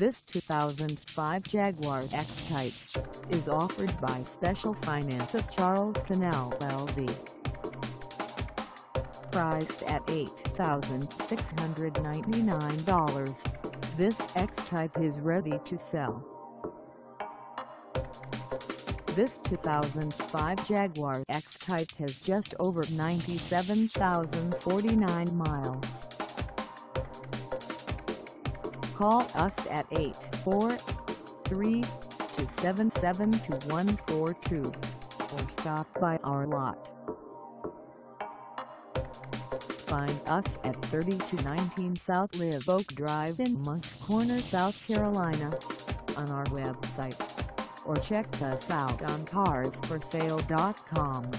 This 2005 Jaguar X-Type is offered by Special Finance of Charleston LLC. Priced at $8,699, this X-Type is ready to sell. This 2005 Jaguar X-Type has just over 97,049 miles. Call us at 843-277-2142 or stop by our lot. Find us at 3219 South Live Oak Drive in Moncks Corner, South Carolina, on our website, or check us out on carsforsale.com.